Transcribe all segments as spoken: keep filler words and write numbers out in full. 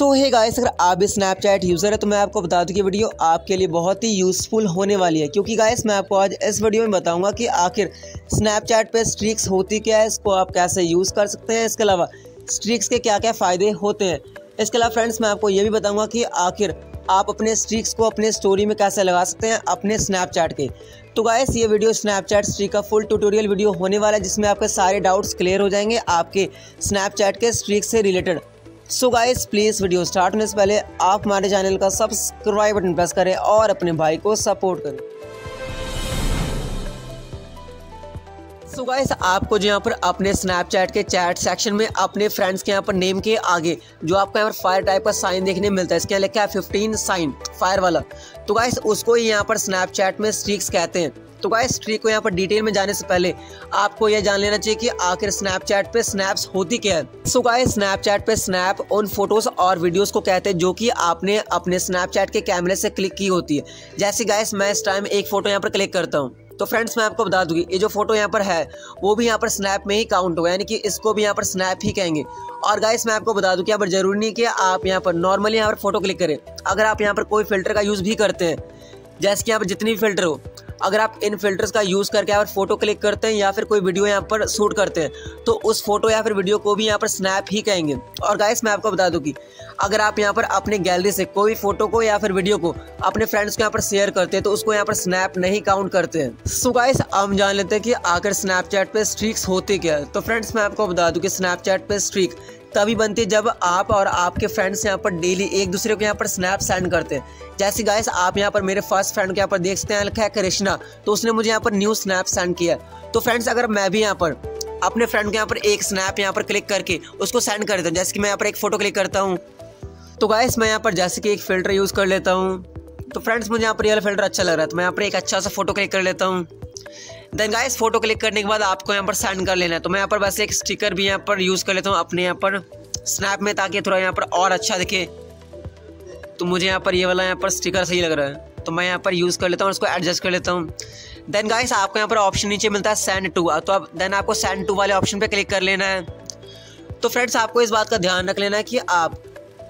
सो hey guys, अगर आप भी स्नैपचैट यूज़र है तो मैं आपको बता दूं कि वीडियो आपके लिए बहुत ही यूज़फुल होने वाली है, क्योंकि गाइस मैं आपको आज इस वीडियो में बताऊंगा कि आखिर स्नैपचैट पे स्ट्रीक्स होती क्या है, इसको आप कैसे यूज़ कर सकते हैं, इसके अलावा स्ट्रीक्स के क्या क्या फ़ायदे होते हैं। इसके अलावा फ्रेंड्स मैं आपको ये भी बताऊँगा कि आखिर आप अपने स्ट्रीक्स को अपने स्टोरी में कैसे लगा सकते हैं अपने स्नैपचैट के। तो गाइस ये वीडियो स्नैपचैट स्ट्रीक का फुल ट्यूटोरियल वीडियो होने वाला है, जिसमें आपके सारे डाउट्स क्लियर हो जाएंगे आपके स्नैपचैट के स्ट्रीक से related. So guys please video start होने से पहले आप हमारे चैनल का सब्सक्राइब बटन प्रेस करें और अपने भाई को सपोर्ट करें। सो गाइस आपको जो यहाँ पर अपने स्नैपचैट के चैट सेक्शन में अपने फ्रेंड्स के यहाँ पर नेम के आगे जो आपका यहाँ पर फायर टाइप का साइन देखने मिलता है, इसके यहाँ लिखा है फिफ्टीन साइन फायर वाला, तो गाइस उसको ही यहाँ पर स्नैपचैट में स्ट्रीक्स कहते हैं। तो गाइस स्ट्रीक को यहाँ पर डिटेल में जाने से पहले आपको यह जान लेना चाहिए कि आखिर स्नैपचैट पे स्नैप्स होती क्या है। सो गाइस स्नैपचैट पे स्नैप उन फोटोज और वीडियोस को कहते हैं जो कि आपने अपने स्नैपचैट के कैमरे से क्लिक की होती है। जैसे गाइस मैं इस टाइम एक फोटो यहाँ पर क्लिक करता हूँ, तो फ्रेंड्स मैं आपको बता दूंगी ये जो फोटो यहाँ पर है वो भी यहाँ पर स्नैप में ही काउंट होगा, यानी कि इसको भी यहाँ पर स्नैप ही कहेंगे। और गाइस मैं आपको बता दूं कि यहाँ पर जरूरी नहीं कि आप यहाँ पर नॉर्मली यहाँ पर फोटो क्लिक करें, अगर आप यहाँ पर कोई फिल्टर का यूज़ भी करते हैं, जैसे कि यहाँ पर जितनी भी फिल्टर हो, अगर आप इन फिल्टर्स का यूज़ करके यहाँ पर फोटो क्लिक करते हैं या फिर कोई वीडियो यहाँ पर शूट करते हैं, तो उस फोटो या फिर वीडियो को भी यहाँ पर स्नैप ही कहेंगे। और गाइस मैं आपको बता दूं कि अगर आप यहाँ पर अपने गैलरी से कोई फोटो को या फिर वीडियो को अपने फ्रेंड्स को यहाँ पर शेयर करते हैं तो उसको यहाँ पर स्नैप नहीं काउंट करते हैं। सो गाइस हम जान लेते हैं कि आखिर स्नैपचैट पर स्ट्रीक्स होते क्या है। तो फ्रेंड्स मैं आपको बता दूँ कि स्नैपचैट पर स्ट्रीक तभी बनती है जब आप और आपके फ्रेंड्स यहाँ पर डेली एक दूसरे को यहाँ पर स्नैप सेंड करते हैं। जैसे गाइस आप यहाँ पर मेरे फर्स्ट फ्रेंड को यहाँ पर देख सकते हैं, लिखा है कृष्णा, तो उसने मुझे यहाँ पर न्यू स्नैप सेंड किया। तो फ्रेंड्स अगर मैं भी यहाँ पर अपने फ्रेंड के यहाँ पर एक स्नैप यहाँ पर क्लिक करके उसको सेंड कर देता हूँ, जैसे कि मैं यहाँ पर एक फ़ोटो क्लिक करता हूँ, तो गाइस मैं यहाँ पर जैसे कि एक फ़िल्टर यूज़ कर लेता हूँ। तो फ्रेंड्स मुझे यहाँ पर यह फिल्टर अच्छा लग रहा है, तो मैं यहाँ पर एक अच्छा सा फोटो क्लिक कर लेता हूँ। देन गाइस फोटो क्लिक करने के बाद आपको यहाँ पर सेंड कर लेना है, तो मैं यहाँ पर बस एक स्टिकर भी यहाँ पर यूज़ कर लेता हूँ अपने यहाँ पर स्नैप में, ताकि थोड़ा यहाँ पर और अच्छा दिखे। तो मुझे यहाँ पर ये यह वाला यहाँ पर स्टिकर सही लग रहा है, तो मैं यहाँ पर यूज़ कर लेता हूँ, उसको एडजस्ट कर लेता हूँ। देन गाइस आपको यहाँ पर ऑप्शन नीचे मिलता है सेंड टू, तो आप देन आपको सेंड टू वाले ऑप्शन पर क्लिक कर लेना है। तो फ्रेंड्स आपको इस बात का ध्यान रख लेना है कि आप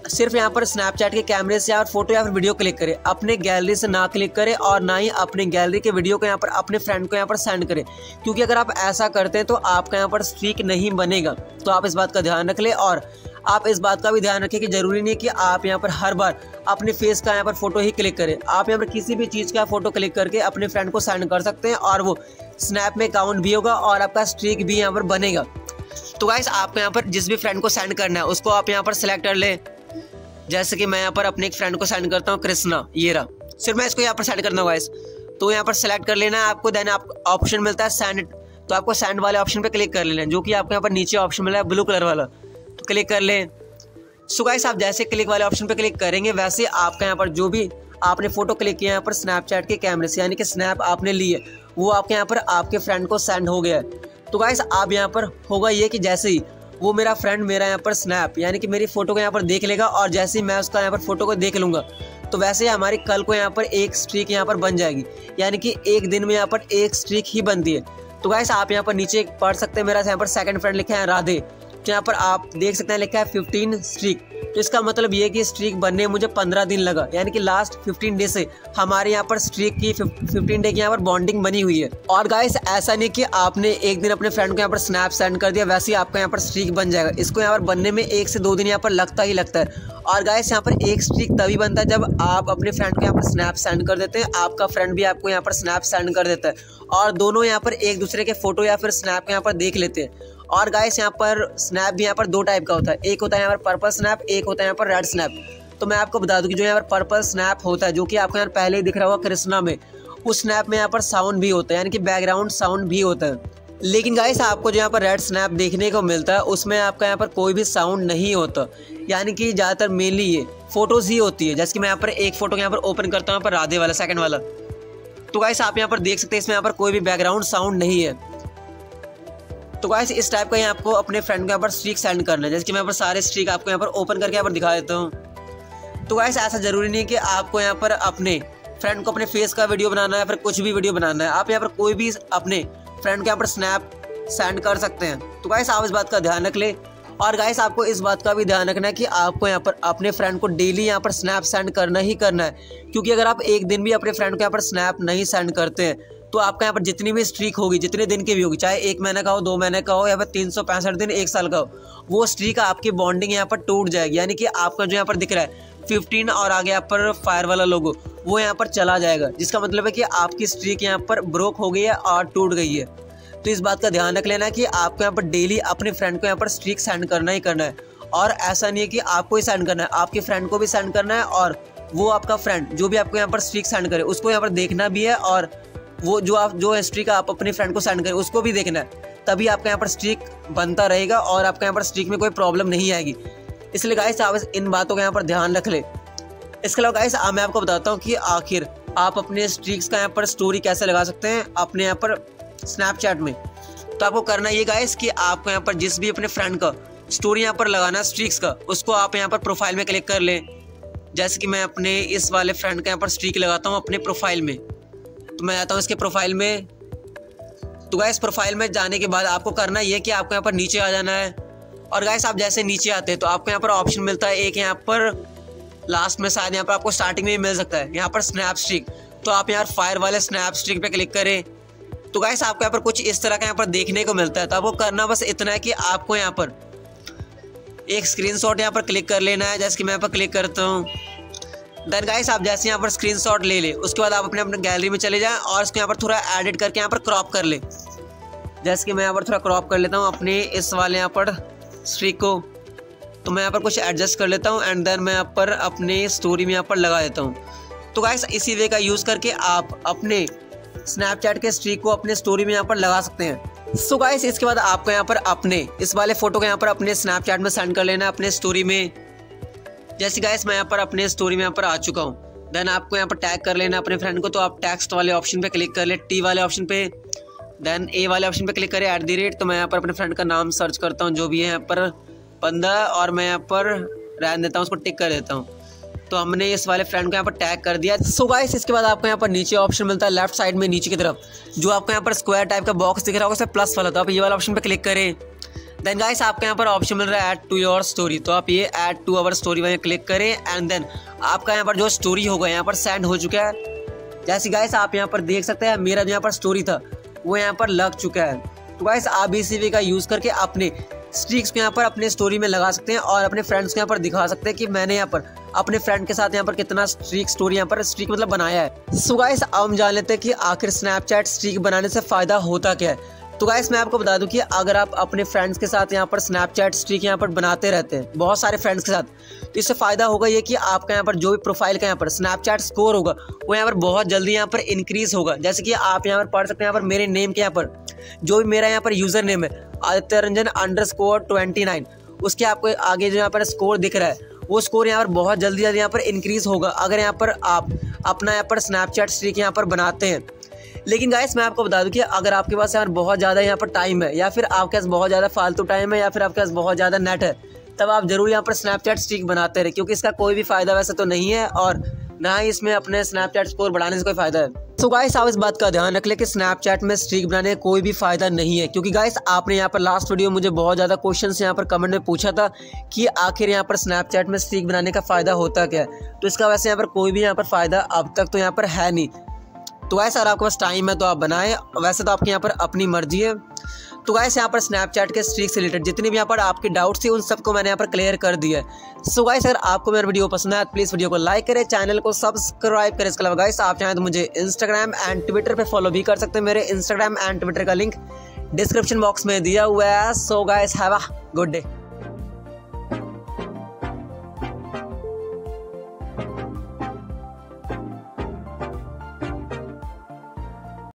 सिर्फ यहाँ पर स्नैपचैट के कैमरे से या फोटो या फिर वीडियो क्लिक करें, अपने गैलरी से ना क्लिक करें और ना ही अपने गैलरी के वीडियो को यहाँ पर अपने फ्रेंड को यहाँ पर सेंड करें, क्योंकि अगर आप ऐसा करते हैं तो आपका यहाँ पर स्ट्रीक नहीं बनेगा। तो आप इस बात का ध्यान रख लें। और आप इस बात का भी ध्यान रखें कि ज़रूरी नहीं कि आप यहाँ पर हर बार अपने फेस का यहाँ पर फ़ोटो ही क्लिक करें, आप यहाँ पर किसी भी चीज़ का फ़ोटो क्लिक करके अपने फ्रेंड को सेंड कर सकते हैं और वो स्नैप में काउंट भी होगा और आपका स्ट्रीक भी यहाँ पर बनेगा। तो गाइस आपको यहाँ पर जिस भी फ्रेंड को सेंड करना है उसको आप यहाँ पर सेलेक्ट कर लें। जैसे कि मैं यहाँ पर अपने एक फ्रेंड को सेंड करता हूँ, कृष्णा, ये रहा, सिर्फ मैं इसको यहाँ पर सेंड करना होगा इस, तो यहाँ पर सेलेक्ट कर लेना है आपको। देन आप ऑप्शन मिलता है सेंड, तो आपको सेंड वाले ऑप्शन पे क्लिक कर लेना है, जो कि आपको यहाँ पर नीचे ऑप्शन मिला है ब्लू कलर वाला, तो क्लिक कर लें। सो गाइस आप जैसे क्लिक वाले ऑप्शन पर क्लिक करेंगे वैसे आपका यहाँ पर जो भी आपने फ़ोटो क्लिक किया यहाँ पर स्नैपचैट के कैमरे से, यानी कि स्नैप आपने लिए, वो आपके यहाँ पर आपके फ्रेंड को सेंड हो गया है। तो गाइस आप यहाँ पर होगा ये कि जैसे ही वो मेरा फ्रेंड मेरा यहाँ पर स्नैप यानी कि मेरी फ़ोटो को यहाँ पर देख लेगा और जैसे ही मैं उसका यहाँ पर फ़ोटो को देख लूँगा, तो वैसे ही हमारी कल को यहाँ पर एक स्ट्रीक यहाँ पर बन जाएगी, यानी कि एक दिन में यहाँ पर एक स्ट्रीक ही बनती है। तो गाइस आप यहाँ पर नीचे पढ़ सकते हैं, मेरा यहाँ पर सेकंड फ्रेंड लिखा है राधे, तो यहाँ पर आप देख सकते हैं लिखा है फिफ्टीन स्ट्रीक, तो इसका मतलब ये कि स्ट्रीक बनने मुझे पंद्रह दिन लगा, यानी कि लास्ट फिफ्टीन डे से हमारे यहाँ पर स्ट्रीक की फिफ्टीन डे की यहाँ पर बॉन्डिंग बनी हुई है। और गाइस ऐसा नहीं कि आपने एक दिन अपने फ्रेंड को यहाँ पर स्नैप सेंड कर दिया वैसे ही आपका यहाँ पर स्ट्रीक बन जाएगा, इसको यहाँ पर बनने में एक से दो दिन यहाँ पर लगता ही लगता है। और गाइस यहाँ पर एक स्ट्रीक तभी बनता है जब आप अपने फ्रेंड को यहाँ पर स्नैप सेंड कर देते हैं, आपका फ्रेंड भी आपको यहाँ पर स्नैप सेंड कर देता है और दोनों यहाँ पर एक दूसरे के फोटो या फिर स्नैप यहाँ पर देख लेते हैं। और गाइस यहाँ पर स्नैप भी यहाँ पर दो टाइप का होता है, एक होता है यहाँ पर पर्पल स्नैप, एक होता है यहाँ पर रेड स्नैप। तो मैं आपको बता दूं कि जो यहाँ पर पर्पल स्नैप होता है, जो कि आपको यहाँ पहले ही दिख रहा होगा कृष्णा में, उस स्नैप में यहाँ पर साउंड भी होता है, यानी कि बैकग्राउंड साउंड भी होता है। लेकिन गाइस आपको जो यहाँ पर रेड स्नैप देखने को मिलता है उसमें आपका यहाँ पर कोई भी साउंड नहीं होता, यानी कि ज़्यादातर मेनली ये फोटोज़ ही होती है। जैसे कि मैं यहाँ पर एक फ़ोटो यहाँ पर ओपन करता हूँ यहाँ पर राधे वाला, सेकेंड वाला, तो गाइस आप यहाँ पर देख सकते हैं इसमें यहाँ पर कोई भी बैकग्राउंड साउंड नहीं है। तो गाइस इस टाइप का ही आपको अपने फ्रेंड को यहाँ पर स्ट्रीक सेंड करना है, जैसे कि मैं यहाँ पर सारे स्ट्रीक आपको यहाँ पर ओपन करके यहाँ पर दिखा देता हूँ। तो गाइस ऐसा ज़रूरी नहीं कि आपको यहाँ पर अपने फ्रेंड को अपने फेस का वीडियो बनाना है या फिर कुछ भी वीडियो बनाना है, आप यहाँ पर कोई भी अपने फ्रेंड को यहाँ पर स्नैप सेंड कर सकते हैं। तो गाइस आप इस बात का ध्यान रख लें। और गाइस आपको इस बात का भी ध्यान रखना है कि आपको यहाँ पर अपने फ्रेंड को डेली यहाँ पर स्नैप सेंड करना ही करना है, क्योंकि अगर आप एक दिन भी अपने फ्रेंड को यहाँ पर स्नैप नहीं सेंड करते हैं तो आपका यहाँ पर जितनी भी स्ट्रीक होगी, जितने दिन की भी होगी, चाहे एक महीने का हो, दो महीने का हो या फिर तीन सौ पैंसठ दिन, एक साल का हो, वो स्ट्रीक आपकी बॉन्डिंग यहाँ पर टूट जाएगी। यानी कि आपका जो यहाँ पर दिख रहा है फिफ्टीन और आगे यहाँ पर फायर वाला लोगो, वो यहाँ पर चला जाएगा, जिसका मतलब है कि आपकी स्ट्रीक यहाँ पर ब्रोक हो गई है और टूट गई है। तो इस बात का ध्यान रख लेना कि आपको यहाँ पर डेली अपने फ्रेंड को यहाँ पर स्ट्रीक सेंड करना ही करना है। और ऐसा नहीं है कि आपको ही सेंड करना है, आपके फ्रेंड को भी सेंड करना है, और वो आपका फ्रेंड जो भी आपको यहाँ पर स्ट्रीक सेंड करे उसको यहाँ पर देखना भी है, और वो जो आप जो स्ट्रीक आप अपने फ्रेंड को सेंड करें उसको भी देखना है, तभी आपका यहाँ पर स्ट्रीक बनता रहेगा और आपका यहाँ पर स्ट्रीक में कोई प्रॉब्लम नहीं आएगी। इसलिए गाइस आप इन बातों का यहाँ पर ध्यान रख ले। इसके अलावा गाइस मैं आपको बताता हूँ कि आखिर आप अपने स्ट्रीक्स का यहाँ पर स्टोरी कैसे लगा सकते हैं अपने यहाँ पर स्नैपचैट में। तो आपको करना ये गाइस कि आपको यहाँ पर जिस भी अपने फ्रेंड का स्टोरी यहाँ पर लगाना है स्ट्रीक्स का, उसको आप यहाँ पर प्रोफाइल में क्लिक कर लें। जैसे कि मैं अपने इस वाले फ्रेंड का यहाँ पर स्ट्रीक लगाता हूँ अपने प्रोफाइल में, तो मैं आता हूँ इसके प्रोफाइल में। तो गाइस प्रोफाइल में जाने के बाद आपको करना ये कि आपको यहाँ पर नीचे आ जाना है, और गाइस आप जैसे नीचे आते हैं तो आपको यहाँ पर ऑप्शन मिलता है एक, यहाँ पर लास्ट में शायद यहाँ पर आपको स्टार्टिंग में भी मिल सकता है यहाँ पर स्नैप स्ट्रीक। तो आप यहाँ फायर वाले स्नैप स्ट्रीक पे क्लिक करें तो गाइस आपको यहाँ पर कुछ इस तरह का यहाँ पर देखने को मिलता है। तो आपको करना बस इतना है कि आपको यहाँ पर एक स्क्रीनशॉट यहाँ पर क्लिक कर लेना है, जैसे कि मैं यहाँ पर क्लिक करता हूँ। देन गाइस आप जैसे यहाँ पर स्क्रीनशॉट ले लें, उसके बाद आप अपने अपने गैलरी में चले जाएँ और उसको यहाँ पर थोड़ा एडिट करके यहाँ पर क्रॉप कर लें। जैसे कि मैं यहाँ पर थोड़ा क्रॉप कर लेता हूँ अपने इस वाले यहाँ पर स्ट्रीक को, तो मैं यहाँ पर कुछ एडजस्ट कर लेता हूँ एंड देन मैं यहाँ पर अपने स्टोरी में यहाँ पर लगा देता हूँ। तो गाइस इसी वे का यूज़ करके आप अपने स्नैपचैट के स्ट्रीक को अपने स्टोरी में यहाँ पर लगा सकते हैं। सो so गाइस इसके बाद आपको यहाँ पर अपने इस वाले फ़ोटो को यहाँ पर अपने स्नैपचैट में सेंड कर लेना है अपने स्टोरी में। जैसे गाइस मैं यहाँ पर अपने स्टोरी में यहाँ पर आ चुका हूँ। देन आपको यहाँ पर टैग कर लेना अपने फ्रेंड को, तो आप टेक्स्ट वाले ऑप्शन पे क्लिक कर ले, टी वाले ऑप्शन पे, देन ए वाले ऑप्शन पे क्लिक करें एट दी रेट। तो मैं यहाँ पर अपने फ्रेंड का नाम सर्च करता हूँ जो भी है यहाँ पर बंदा, और मैं यहाँ पर रहने देता हूँ, उसको टिक कर देता हूँ। तो हमने इस वाले फ्रेंड को यहाँ पर टैग कर दिया। सो गाइस इसके बाद आपको यहाँ पर नीचे ऑप्शन मिलता है लेफ्ट साइड में नीचे की तरफ, जो आपको यहाँ पर स्क्वायर टाइप का बॉक्स दिख रहा होगा उसमें प्लस वाला, तो आप ये वाला ऑप्शन पर क्लिक करें। देन गाइस आपको यहाँ पर ऑप्शन मिल रहा है ऐड टू योर स्टोरी, तो आप ये ऐड टू आवर स्टोरी में क्लिक करें एंड देन आपका यहाँ पर जो स्टोरी होगा यहाँ पर सेंड हो चुका है। जैसे गाइस आप यहाँ पर देख सकते हैं मेरा जो यहाँ पर स्टोरी था वो यहाँ पर लग चुका है। तो गाइस आप इसी वे का यूज़ करके अपने स्ट्रीक्स को यहाँ पर अपने स्टोरी में लगा सकते हैं और अपने फ्रेंड्स को यहाँ पर दिखा सकते हैं कि मैंने यहाँ पर अपने फ्रेंड के साथ यहाँ पर कितना स्ट्रीक स्टोरी यहाँ पर स्ट्रीक मतलब बनाया है। सो गाइस अब हम जान लेते हैं कि आखिर स्नैपचैट स्ट्रीक बनाने से फ़ायदा होता क्या है। तो गाइस मैं आपको बता दूं कि अगर आप अपने फ्रेंड्स के साथ यहाँ पर स्नैपचैट स्ट्रीक यहाँ पर बनाते रहते हैं बहुत सारे फ्रेंड्स के साथ, तो इससे फ़ायदा होगा ये कि आपका यहाँ पर जो भी प्रोफाइल का यहाँ पर स्नैपचैट स्कोर होगा वो यहाँ पर बहुत जल्दी यहाँ पर इंक्रीज़ होगा। जैसे कि आप यहाँ पर पढ़ सकते हैं यहाँ पर मेरे नेम के यहाँ पर जो भी मेरा यहाँ पर यूज़र नेम है Aditya Ranjan underscore twenty nine, उसके आपको आगे जो यहाँ पर स्कोर दिख रहा है वो स्कोर यहाँ पर बहुत जल्दी जल्दी यहाँ पर इंक्रीज़ होगा अगर यहाँ पर आप अपना यहाँ पर स्नैपचैट स्ट्रीक यहाँ पर बनाते हैं। लेकिन गाइस मैं आपको बता दूं कि अगर आपके पास यार बहुत ज़्यादा यहाँ पर टाइम है, या फिर आपके पास बहुत ज़्यादा फालतू टाइम है, या फिर आपके पास बहुत ज़्यादा नेट है, तब आप ज़रूर यहाँ पर स्नैपचैट स्ट्रीक बनाते रहे, क्योंकि इसका कोई भी फ़ायदा वैसा तो नहीं है और ना ही इसमें अपने स्नैपचैट स्कोर बढ़ाने से कोई फ़ायदा है। सो गाइस आप इस बात का ध्यान रख लें कि स्नैपचैट में स्ट्रीक बनाने का कोई भी फ़ायदा नहीं है, क्योंकि गाइस आपने यहाँ पर लास्ट वीडियो मुझे बहुत ज़्यादा क्वेश्चंस यहाँ पर कमेंट में पूछा था कि आखिर यहाँ पर स्नैपचैट में स्ट्रीक बनाने का फ़ायदा होता क्या है। तो इसका वैसे यहाँ पर कोई भी यहाँ पर फ़ायदा अब तक तो यहाँ पर है नहीं। तो गाइस अगर आपके पास टाइम है तो आप बनाएं, वैसे तो आपके यहाँ पर अपनी मर्जी है। तो गाइस यहाँ पर स्नैपचैट के स्ट्रीक से रिलेटेड जितने भी यहाँ पर आपके डाउट्स थे उन सबको मैंने यहाँ पर क्लियर कर दिया है। सो गाइस अगर आपको मेरा वीडियो पसंद आया तो प्लीज़ वीडियो को लाइक करें, चैनल को सब्सक्राइब करें। इसके अलावा गाइस आप चाहें तो मुझे इंस्टाग्राम एंड ट्विटर पर फॉलो भी कर सकते हैं। मेरे इंस्टाग्राम एंड ट्विटर का लिंक डिस्क्रिप्शन बॉक्स में दिया हुआ है। So guys have a good day.